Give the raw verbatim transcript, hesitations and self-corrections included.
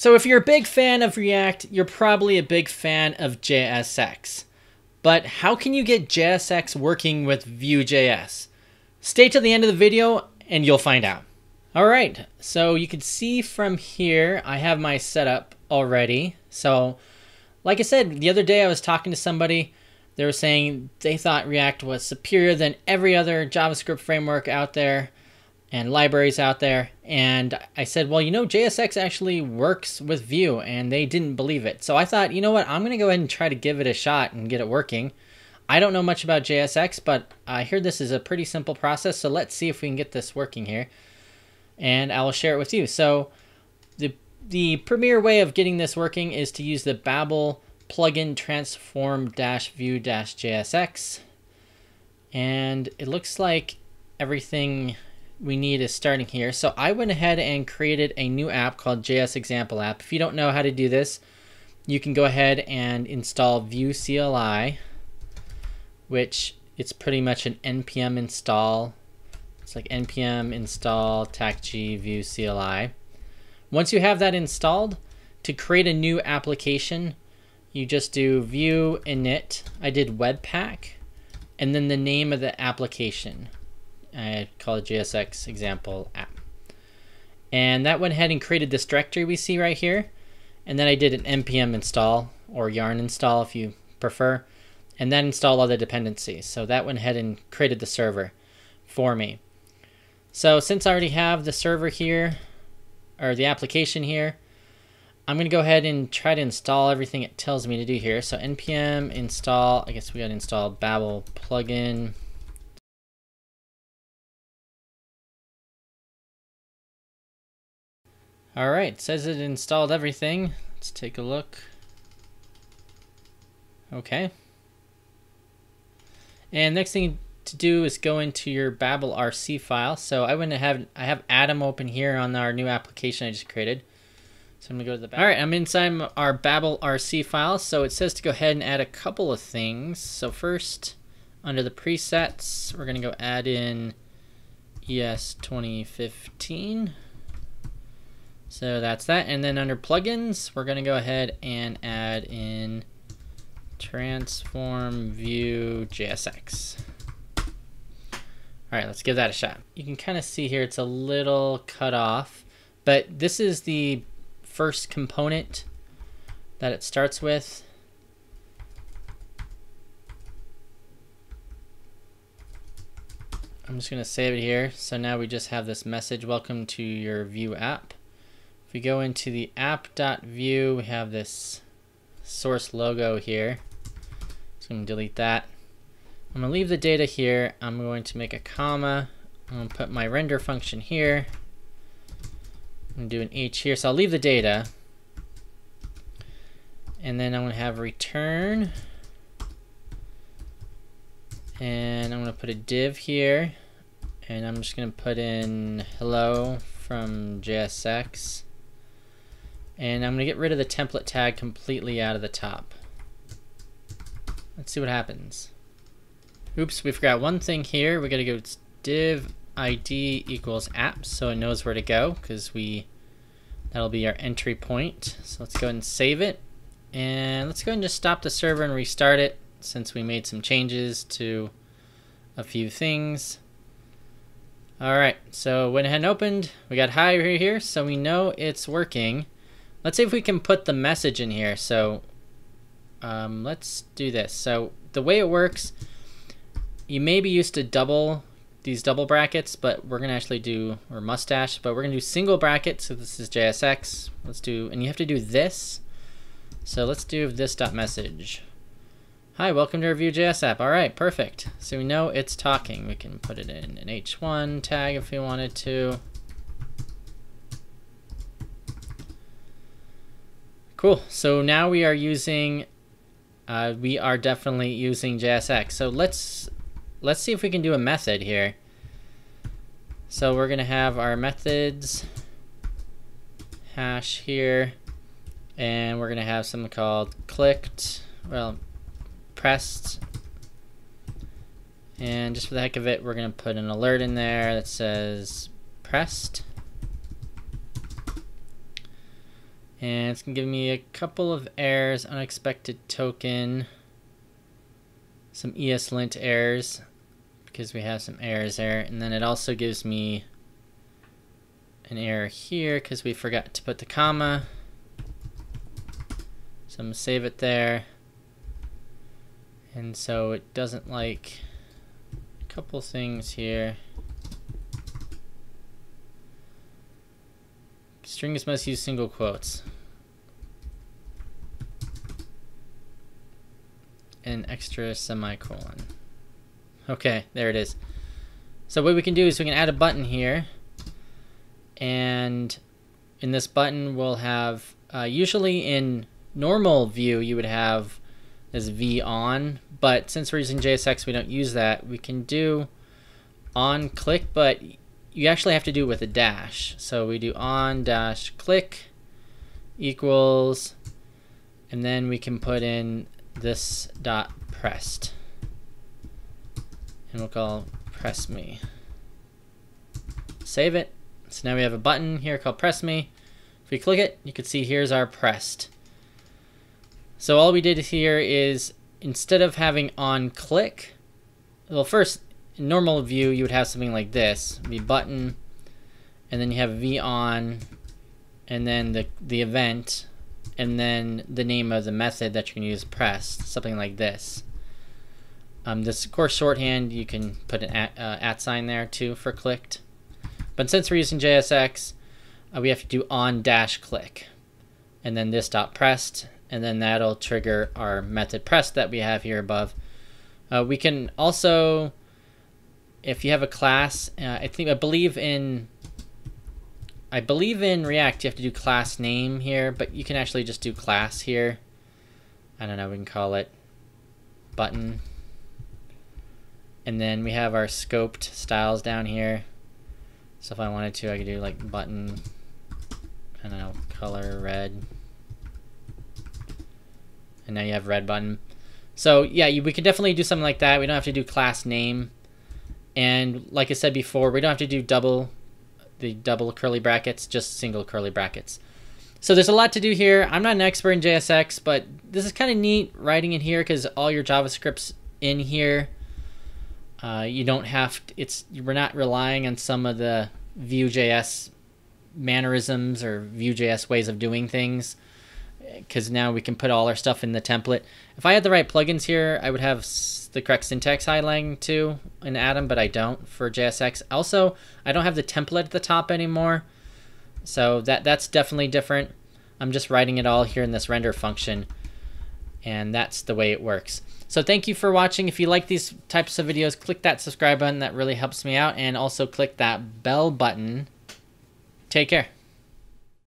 So if you're a big fan of React, you're probably a big fan of J S X. But how can you get J S X working with Vue.js? Stay till the end of the video and you'll find out. All right, so you can see from here, I have my setup already. So like I said, the other day I was talking to somebody, they were saying they thought React was superior than every other JavaScript framework out there and libraries out there. And I said, well, you know, J S X actually works with Vue, and they didn't believe it. So I thought, you know what, I'm going to go ahead and try to give it a shot and get it working. I don't know much about J S X, but I hear this is a pretty simple process. So let's see if we can get this working here, and I'll share it with you. So the, the premier way of getting this working is to use the Babel plugin-transform-vue-jsx. And it looks like everything we need is starting here. So I went ahead and created a new app called J S Example App. If you don't know how to do this, you can go ahead and install Vue C L I, which it's pretty much an N P M install. It's like N P M install tacg Vue C L I. Once you have that installed, to create a new application, you just do Vue init. I did Webpack, and then the name of the application. I call it J S X Example App. And that went ahead and created this directory we see right here. And then I did an N P M install, or yarn install if you prefer, and then install all the dependencies. So that went ahead and created the server for me. So since I already have the server here, or the application here, I'm gonna go ahead and try to install everything it tells me to do here. So N P M install, I guess we gotta install Babel plugin. All right, says it installed everything. Let's take a look. Okay. And next thing to do is go into your Babel R C file. So I went to have, I have Atom open here on our new application I just created. So I'm gonna go to the Babel. All right, I'm inside our Babel R C file. So it says to go ahead and add a couple of things. So first, under the presets, we're gonna go add in E S twenty fifteen. So that's that, and then under plugins, we're gonna go ahead and add in transform Vue.jsx. All right, let's give that a shot. You can kind of see here, it's a little cut off, but this is the first component that it starts with. I'm just gonna save it here. So now we just have this message, welcome to your Vue app. If we go into the app.vue, we have this source logo here. So I'm going to delete that. I'm going to leave the data here. I'm going to make a comma. I'm going to put my render function here. I'm going to do an H here. So I'll leave the data. And then I'm going to have return. And I'm going to put a div here. And I'm just going to put in hello from J S X. And I'm gonna get rid of the template tag completely out of the top. Let's see what happens. Oops, we forgot one thing here. We gotta go div I D equals app, so it knows where to go, because we, that'll be our entry point. So let's go ahead and save it. And let's go ahead and just stop the server and restart it, since we made some changes to a few things. All right, so went ahead and opened. We got hi here, so we know it's working. Let's see if we can put the message in here. So um, let's do this. So the way it works, you may be used to double these double brackets, but we're gonna actually do, or mustache, but we're gonna do single brackets. So this is J S X. Let's do, and you have to do this. So let's do this dot message. Hi, welcome to our Vue.js app. All right, perfect. So we know it's talking. We can put it in an H one tag if we wanted to. Cool, so now we are using, uh, we are definitely using J S X. So let's let's see if we can do a method here. So we're gonna have our methods hash here, and we're gonna have something called clicked, well, pressed. And just for the heck of it, we're gonna put an alert in there that says pressed. And it's gonna give me a couple of errors, unexpected token, some ESLint errors, because we have some errors there. And then it also gives me an error here because we forgot to put the comma. So I'm gonna save it there. And so it doesn't like a couple things here. Strings must use single quotes. And extra semicolon. Okay, there it is. So what we can do is we can add a button here. And in this button we'll have, uh, usually in normal Vue you would have this V on, but since we're using J S X we don't use that. We can do on click, but you actually have to do it with a dash. So we do on dash click equals, and then we can put in this dot pressed, and we'll call press me. Save it. So now we have a button here called press me. If we click it, you can see here's our pressed. So all we did here is, instead of having on click, well, first in normal Vue you would have something like this, the button, and then you have V on, and then the the event, and then the name of the method that you can use, pressed, something like this. Um, this of course shorthand, you can put an at, uh, at sign there too for clicked. But since we're using J S X, uh, we have to do on dash click, and then this dot pressed, and then that'll trigger our method pressed that we have here above. Uh, we can also, if you have a class, uh, I think I believe in, I believe in React you have to do class name here, but you can actually just do class here. I don't know, we can call it button, and then we have our scoped styles down here. So if I wanted to, I could do like button, I don't know, color red. And now you have red button. So yeah, you, we could definitely do something like that. We don't have to do class name. And like I said before, we don't have to do double, the double curly brackets, just single curly brackets. So there's a lot to do here. I'm not an expert in J S X, but this is kind of neat writing in here because all your JavaScript's in here. Uh, you don't have to, it's, we're not relying on some of the Vue.js mannerisms or Vue.js ways of doing things, because now we can put all our stuff in the template. If I had the right plugins here, I would have the correct syntax highlighting too in Atom, but I don't for J S X. Also, I don't have the template at the top anymore, so that that's definitely different. I'm just writing it all here in this render function, and that's the way it works. So thank you for watching. If you like these types of videos, click that subscribe button. That really helps me out. And also click that bell button. Take care.